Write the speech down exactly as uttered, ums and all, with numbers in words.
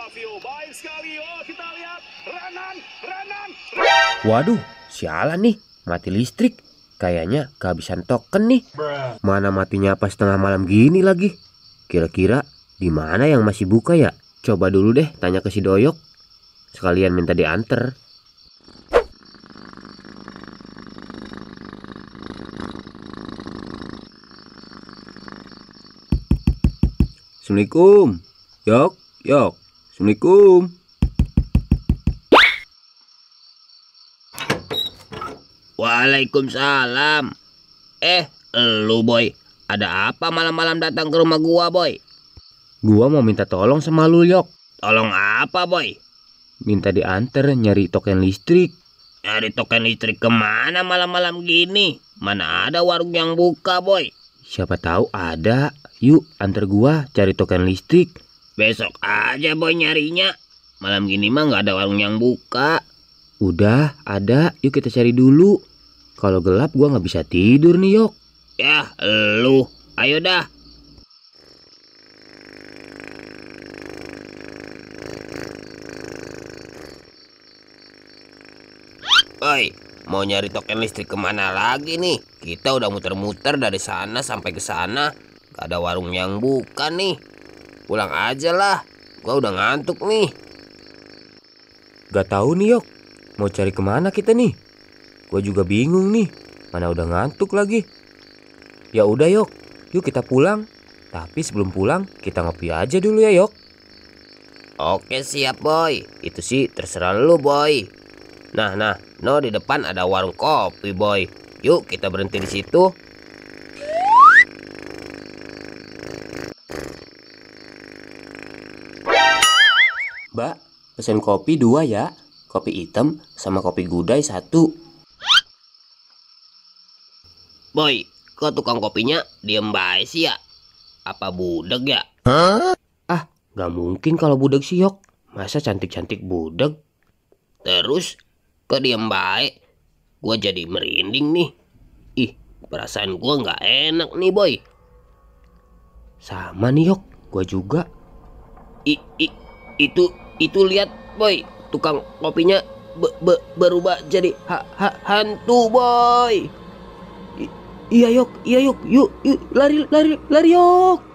Flavio. Baik sekali. Oh, kita lihat. Renan, Renan, Renan. Waduh, sialan nih. Mati listrik. Kayaknya kehabisan token nih. Mana matinya pas tengah malam gini lagi. Kira-kira di mana yang masih buka ya? Coba dulu deh tanya ke si Doyok. Sekalian minta diantar. Assalamualaikum. Yok, yok. Assalamualaikum. Waalaikumsalam. Eh, lu boy, ada apa malam-malam datang ke rumah gua, boy? Gua mau minta tolong sama lu, Yok. Tolong apa, boy? Minta diantar nyari token listrik. Nyari token listrik kemana malam-malam gini? Mana ada warung yang buka, boy? Siapa tahu ada. Yuk, antar gua cari token listrik. Besok aja boy nyarinya. Malam gini mah nggak ada warung yang buka. Udah, ada. Yuk kita cari dulu. Kalau gelap gua nggak bisa tidur nih, Yok. Yah, lu. Ayo dah. Oi, mau nyari token listrik kemana lagi nih? Kita udah muter-muter dari sana sampai ke sana. Gak ada warung yang buka nih. Pulang aja lah. Gua udah ngantuk nih. Gak tahu nih, Yok. Mau cari kemana kita nih? Gua juga bingung nih. Mana udah ngantuk lagi. Ya udah, Yok. Yuk kita pulang. Tapi sebelum pulang, kita ngopi aja dulu ya, Yok. Oke, siap, boy. Itu sih terserah lu, boy. Nah, nah. No, di depan ada warung kopi, boy. Yuk kita berhenti di situ. Mbak, pesen kopi dua ya. Kopi hitam sama kopi gudai satu. Boy, kok tukang kopinya diem baik sih ya? Apa budeg ya? Huh? Ah, gak mungkin kalau budeg sih, Yok. Masa cantik-cantik budeg? Terus, kok diem baik? Gua jadi merinding nih. Ih, perasaan gua gak enak nih, boy. Sama nih, Yok. Gua juga. Ih, ih. Itu, itu lihat, boy. Tukang kopinya be, be, berubah jadi ha, ha, hantu, boy. I, iya, Yok. Iya, Yok. Yuk, yuk. Lari, lari, lari, Yok.